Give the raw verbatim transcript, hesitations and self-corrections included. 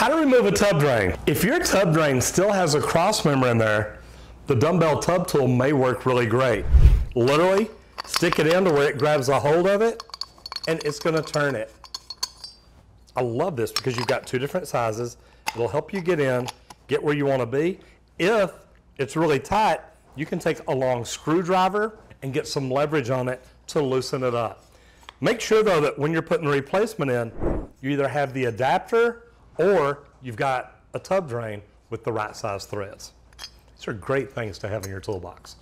How to remove a tub drain. If your tub drain still has a cross member in there, the dumbbell tub tool may work really great. Literally, stick it in to where it grabs a hold of it, and it's gonna turn it. I love this because you've got two different sizes. It'll help you get in, get where you wanna be. If it's really tight, you can take a long screwdriver and get some leverage on it to loosen it up. Make sure though that when you're putting the replacement in, you either have the adapter or you've got a tub drain with the right size threads. These are great things to have in your toolbox.